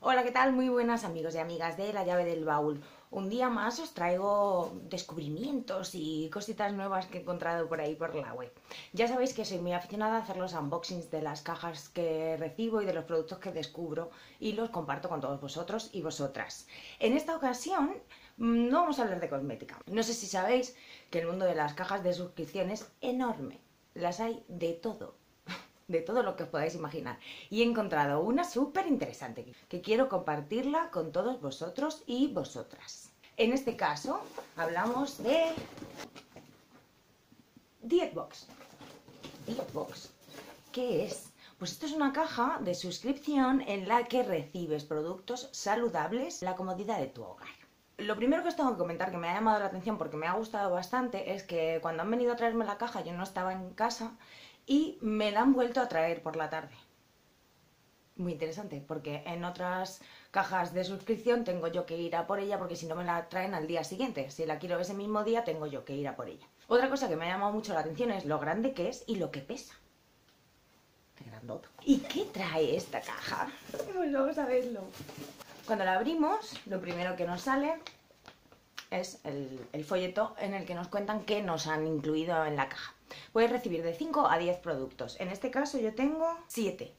Hola, ¿qué tal? Muy buenas amigos y amigas de La Llave del Baúl. Un día más os traigo descubrimientos y cositas nuevas que he encontrado por ahí por la web. Ya sabéis que soy muy aficionada a hacer los unboxings de las cajas que recibo y de los productos que descubro y los comparto con todos vosotros y vosotras. En esta ocasión no vamos a hablar de cosmética. No sé si sabéis que el mundo de las cajas de suscripción es enorme. Las hay de todo. De todo lo que os podáis imaginar. Y he encontrado una súper interesante que quiero compartirla con todos vosotros y vosotras. En este caso hablamos de Dietbox. Dietbox, ¿qué es? Pues esto es una caja de suscripción en la que recibes productos saludables en la comodidad de tu hogar. Lo primero que os tengo que comentar que me ha llamado la atención porque me ha gustado bastante es que cuando han venido a traerme la caja yo no estaba en casa y me la han vuelto a traer por la tarde. Muy interesante, porque en otras cajas de suscripción tengo yo que ir a por ella porque si no me la traen al día siguiente. Si la quiero ese mismo día tengo yo que ir a por ella. Otra cosa que me ha llamado mucho la atención es lo grande que es y lo que pesa. ¡Qué grandota! ¿Y qué trae esta caja? Pues vamos a verlo. Cuando la abrimos, lo primero que nos sale es el folleto en el que nos cuentan qué nos han incluido en la caja. Puedes recibir de 5 a 10 productos. En este caso yo tengo 7.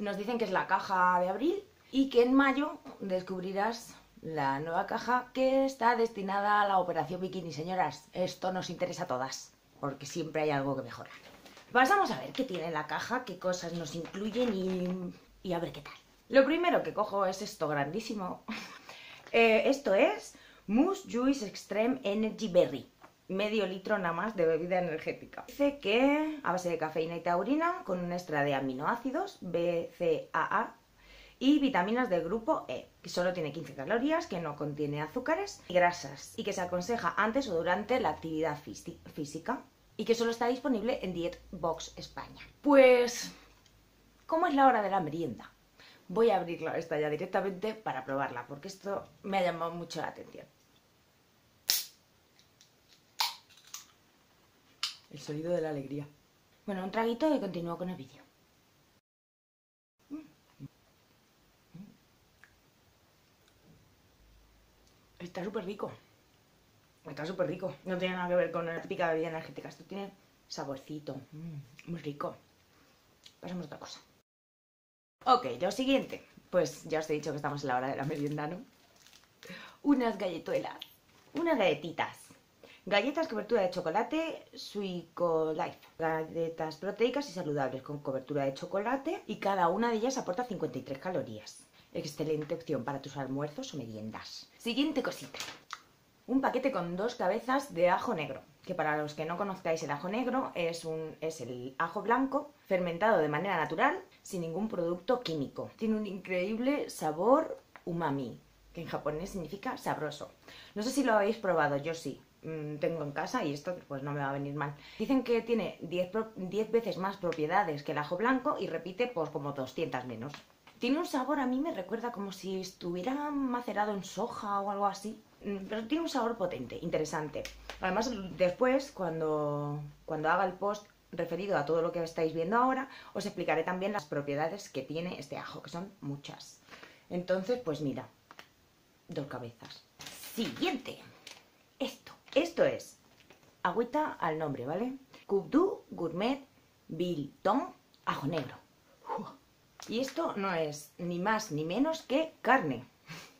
Nos dicen que es la caja de abril y que en mayo descubrirás la nueva caja que está destinada a la operación bikini. Señoras, esto nos interesa a todas, porque siempre hay algo que mejorar. Pasamos a ver qué tiene la caja, qué cosas nos incluyen y a ver qué tal. Lo primero que cojo es esto grandísimo. Esto es Mousse Juice Extreme Energy Berry. Medio litro nada más de bebida energética. Dice que a base de cafeína y taurina, con un extra de aminoácidos, BCAA, y vitaminas del grupo E, que solo tiene 15 calorías, que no contiene azúcares y grasas, y que se aconseja antes o durante la actividad física, y que solo está disponible en Dietbox España. Pues, ¿cómo es la hora de la merienda? Voy a abrirla esta ya directamente para probarla, porque esto me ha llamado mucho la atención. El sonido de la alegría. Bueno, un traguito y continúo con el vídeo. Está súper rico. Está súper rico. No tiene nada que ver con la típica bebida energética. Esto tiene saborcito. Muy rico. Pasamos a otra cosa. Ok, lo siguiente. Pues ya os he dicho que estamos en la hora de la merienda, ¿no? Unas galletuelas. Unas galletitas. Galletas cobertura de chocolate Suico Life. Galletas proteicas y saludables con cobertura de chocolate y cada una de ellas aporta 53 calorías. Excelente opción para tus almuerzos o meriendas. Siguiente cosita. Un paquete con 2 cabezas de ajo negro. Que para los que no conozcáis el ajo negro es el ajo blanco fermentado de manera natural sin ningún producto químico. Tiene un increíble sabor umami, que en japonés significa sabroso. No sé si lo habéis probado, yo sí. Tengo en casa y esto pues no me va a venir mal. Dicen que tiene 10 veces más propiedades que el ajo blanco y repite pues como 200 menos. Tiene un sabor, a mí me recuerda como si estuviera macerado en soja o algo así. Pero tiene un sabor potente, interesante. Además después cuando haga el post referido a todo lo que estáis viendo ahora os explicaré también las propiedades que tiene este ajo, que son muchas. Entonces pues mira, 2 cabezas. Siguiente. Esto es agüita al nombre, ¿vale? Pinat Gourmet Biltong Ajo Negro. Uf. Y esto no es ni más ni menos que carne.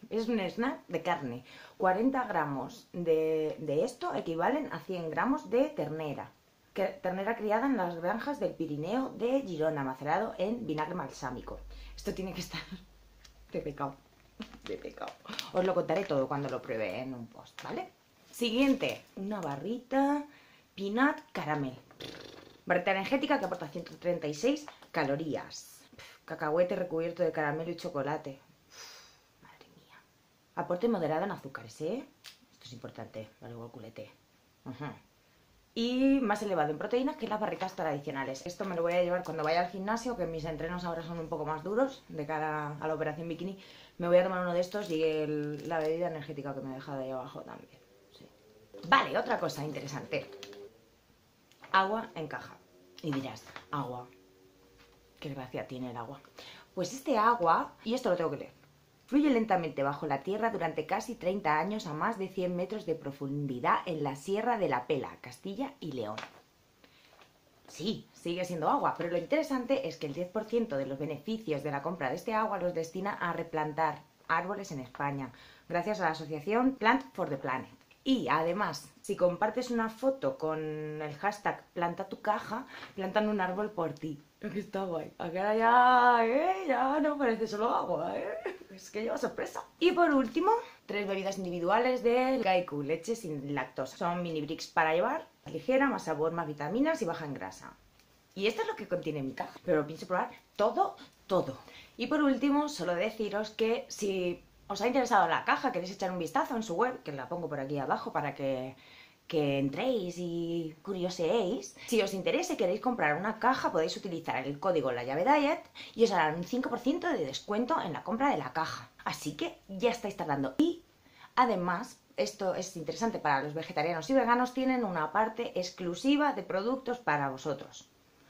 Es un snack de carne. 40 gramos de esto equivalen a 100 gramos de ternera. Ternera criada en las granjas del Pirineo de Girona, macerado en vinagre balsámico. Esto tiene que estar de pecado. De pecado. Os lo contaré todo cuando lo pruebe en un post, ¿vale? Siguiente, una barrita Pinat Caramel. Barrita energética que aporta 136 calorías. Cacahuete recubierto de caramelo y chocolate. Madre mía. Aporte moderado en azúcares, ¿eh? Esto es importante, para el culete. Y más elevado en proteínas que las barritas tradicionales. Esto me lo voy a llevar cuando vaya al gimnasio, que mis entrenos ahora son un poco más duros de cara a la operación bikini. Me voy a tomar uno de estos y la bebida energética que me he dejado ahí abajo también. Vale, otra cosa interesante. Agua en caja. Y dirás, agua. qué gracia tiene el agua. Pues este agua, y esto lo tengo que leer, fluye lentamente bajo la tierra durante casi 30 años a más de 100 metros de profundidad en la Sierra de la Pela, Castilla y León. Sí, sigue siendo agua, pero lo interesante es que el 10% de los beneficios de la compra de este agua los destina a replantar árboles en España, gracias a la asociación Plant for the Planet. Y además, si compartes una foto con el hashtag planta tu caja, plantan un árbol por ti. Aquí está guay. Aquí ahora ya, ya no parece solo agua, Es que lleva sorpresa. Y por último, 3 bebidas individuales de Kaiku, leche sin lactosa. Son mini bricks para llevar, ligera, más sabor, más vitaminas y baja en grasa. Y esto es lo que contiene mi caja, pero lo pienso probar todo. Y por último, solo deciros que si os ha interesado la caja, queréis echar un vistazo en su web, que la pongo por aquí abajo para que entréis y curioseéis. Si os interesa y queréis comprar una caja, podéis utilizar el código lallavediet y os harán un 5% de descuento en la compra de la caja. Así que ya estáis tardando. Y además, esto es interesante para los vegetarianos y veganos, tienen una parte exclusiva de productos para vosotros.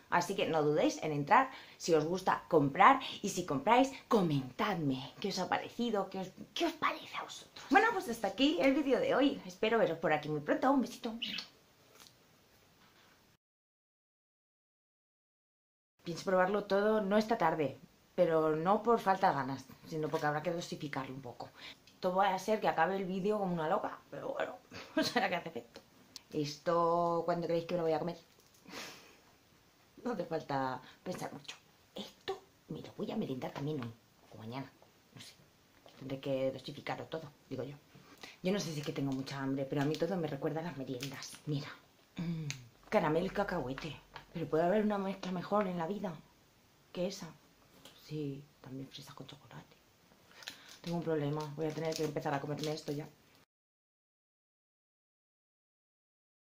Así que no dudéis en entrar si os gusta comprar, y si compráis, comentadme qué os ha parecido, qué os parece a vosotros. Bueno, pues hasta aquí el vídeo de hoy. Espero veros por aquí muy pronto. Un besito. Pienso probarlo todo, no esta tarde, pero no por falta de ganas, sino porque habrá que dosificarlo un poco. Esto va a ser que acabe el vídeo como una loca, pero bueno, no será que hace efecto. ¿Esto cuándo creéis que me lo voy a comer? No hace falta pensar mucho. Esto me lo voy a merendar también hoy o mañana. No sé. Tendré que dosificarlo todo, digo yo. Yo no sé si es que tengo mucha hambre, pero a mí todo me recuerda a las meriendas. Mira. Caramel cacahuete. Pero puede haber una mezcla mejor en la vida que esa. Sí, también fresas con chocolate. Tengo un problema. Voy a tener que empezar a comerme esto ya.